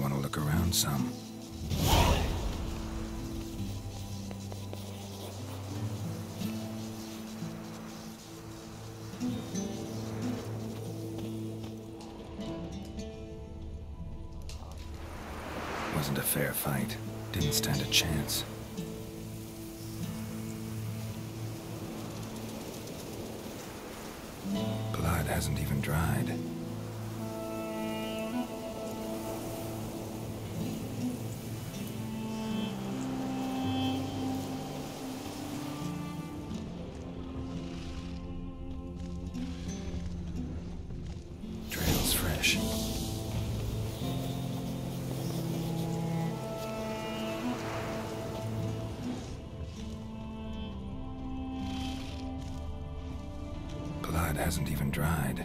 want to look around some. Wasn't a fair fight. Didn't stand a chance. Blood hasn't even dried. Trail's fresh. Blood hasn't even dried.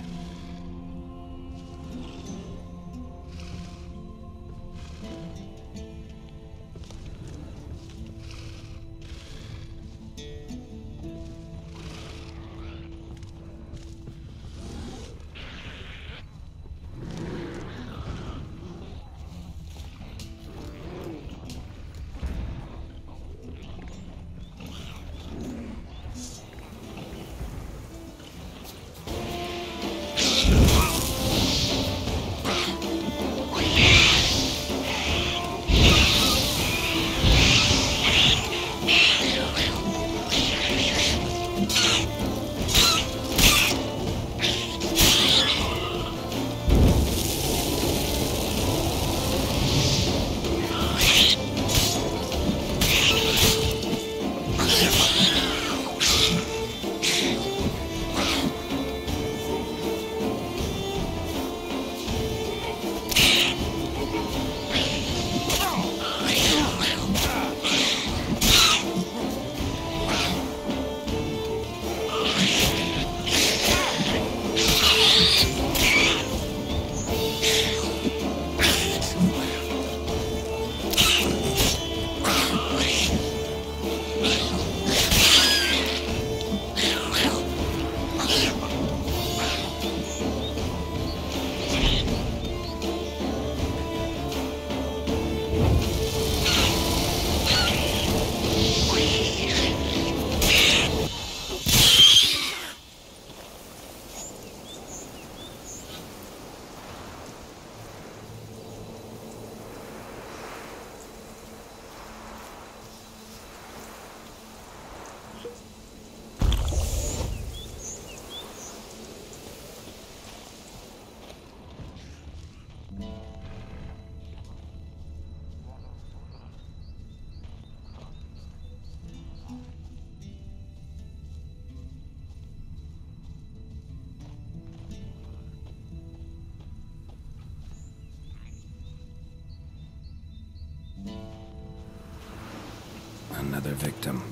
Another victim.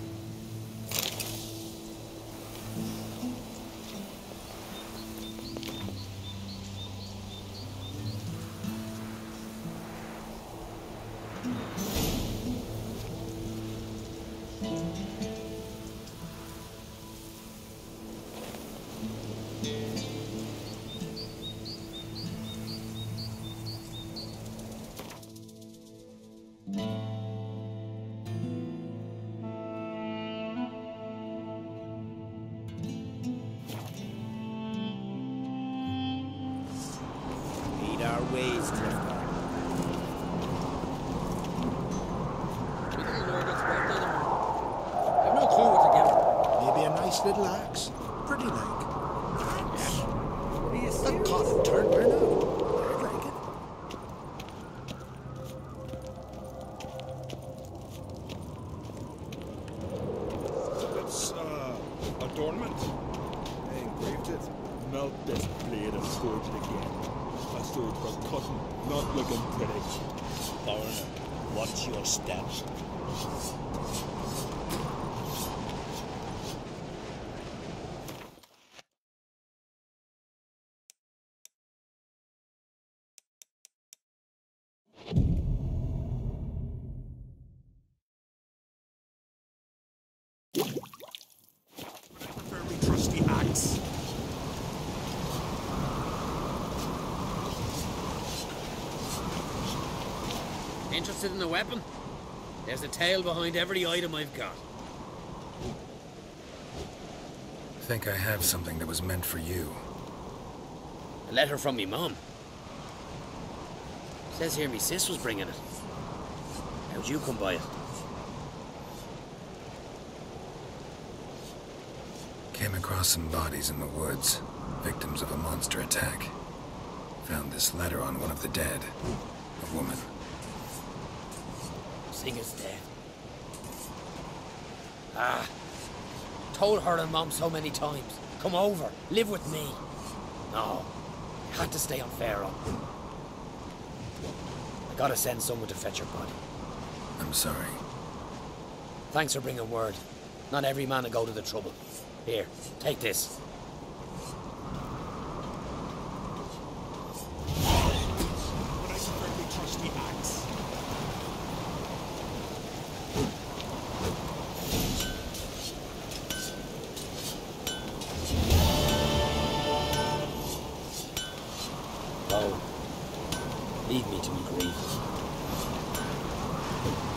Ways to I have no clue what to give him. Maybe a nice little axe. Pretty like. Yes. That caught and turned right out. I'd like it. It's adornment. I engraved it. Melt this blade of sword again. A sword from cotton, not looking pretty. Foreigner, watch your steps. Fairly trusty axe. Interested in the weapon? There's a tale behind every item I've got. I think I have something that was meant for you. A letter from me mum. Says here me sis was bringing it. How'd you come by it? Came across some bodies in the woods, victims of a monster attack. Found this letter on one of the dead, a woman. Singer's dead. Ah. Told her and Mom so many times. Come over, live with me. No, I had to stay on Pharaoh. I gotta send someone to fetch her body. I'm sorry. Thanks for bringing word. Not every man will go to the trouble. Here, take this. Lead me to my grave.